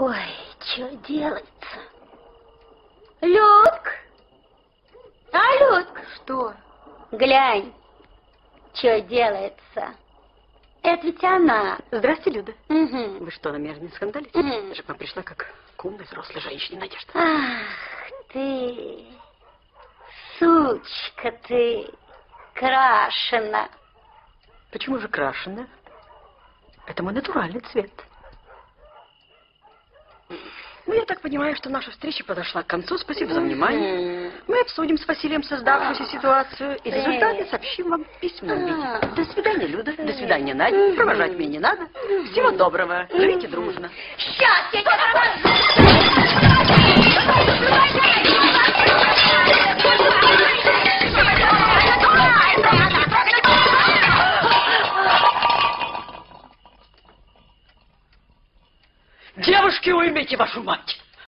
Ой, что делается? Людка! А, Людка? Что? Глянь, что делается. Это ведь она. Здрасте, Люда. Угу. Вы что, намерены скандалить? Угу. Я же к вам пришла как к умной взрослой женщине, Надежда. Ах ты, сучка ты, крашена. Почему же крашена? Это мой натуральный цвет. Ну, я так понимаю, что наша встреча подошла к концу. Спасибо за внимание. Мы обсудим с Василием создавшуюся ситуацию и результаты сообщим вам в письменном виде. До свидания, Люда. До свидания, Надя. Провожать меня не надо. Всего доброго. Живите дружно. Сейчас я тебя... Девушки, уймите вашу мать!